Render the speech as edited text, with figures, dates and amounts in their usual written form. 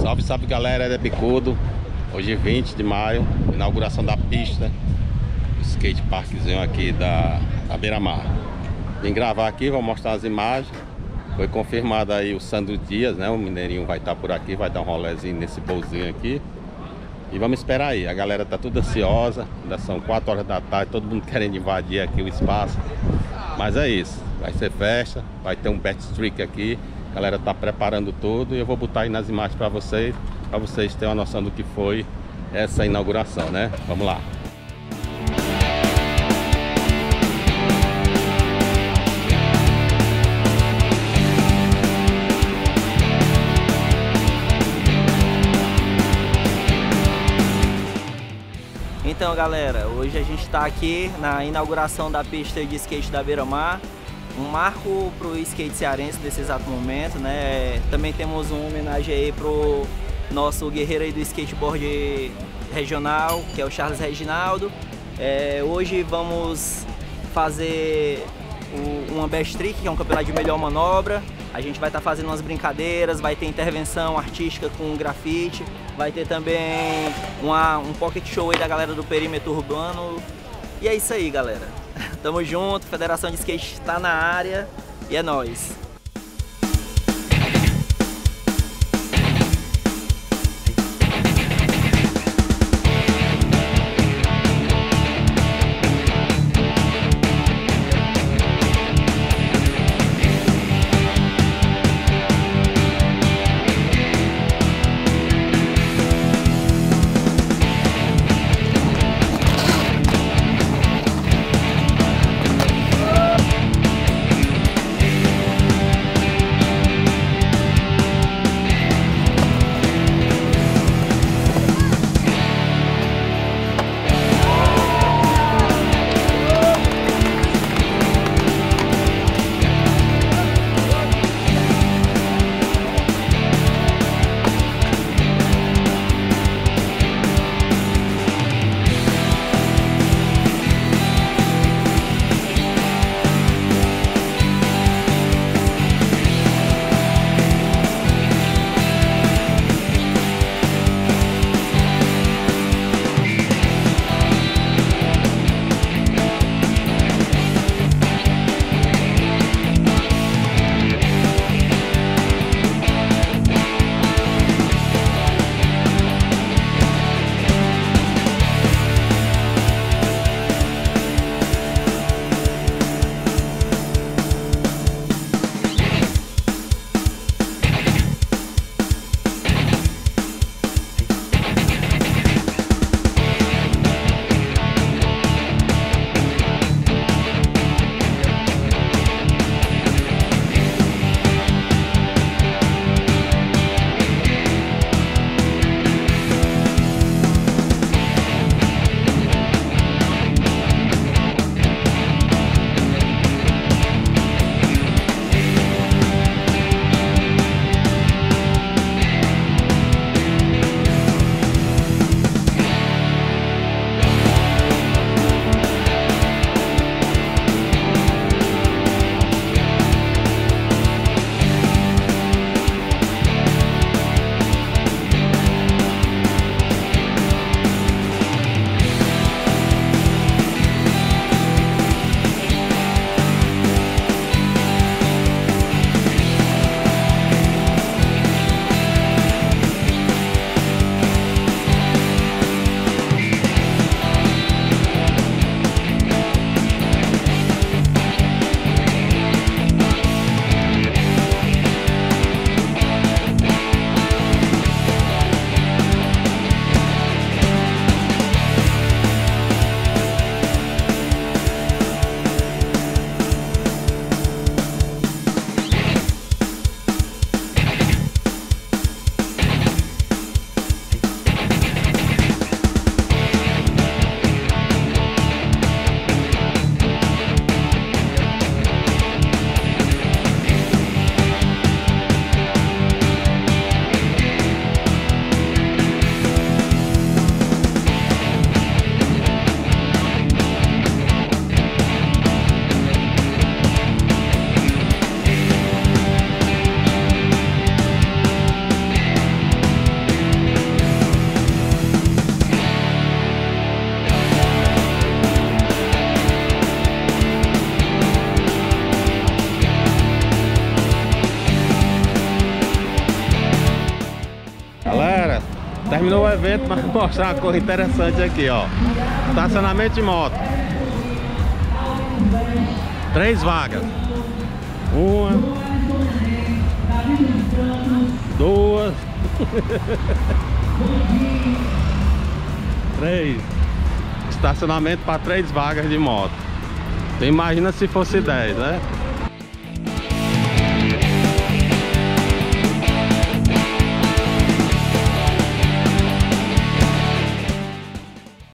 Salve, salve galera, Eder Bicudo. Hoje é 20 de maio, inauguração da pista, skate parkzinho aqui da Beira Mar. Vim gravar aqui, vou mostrar as imagens. Foi confirmado aí o Sandro Dias, né? O Mineirinho vai estar por aqui, vai dar um rolezinho nesse bolzinho aqui. E vamos esperar aí, a galera tá toda ansiosa, ainda são 4 horas da tarde, todo mundo querendo invadir aqui o espaço. Mas é isso, vai ser festa, vai ter um backstreet aqui. A galera tá preparando tudo e eu vou botar aí nas imagens para vocês terem uma noção do que foi essa inauguração, né? Vamos lá! Então galera, hoje a gente está aqui na inauguração da pista de skate da Beira Mar, um marco para o skate cearense nesse exato momento, né? Também temos uma homenagem aí para o nosso guerreiro aí do skateboard regional, que é o Charles Reginaldo. Hoje vamos fazer uma best trick, que é um campeonato de melhor manobra. A gente vai estar fazendo umas brincadeiras, vai ter intervenção artística com grafite, vai ter também um pocket show aí da galera do perímetro urbano. E é isso aí, galera. Tamo junto, Federação de Skate está na área e é nóis. Terminou o evento para mostrar uma coisa interessante aqui, ó. Estacionamento de moto. 3 vagas. 1, 2, 3. Estacionamento para 3 vagas de moto. Imagina se fosse 10, né?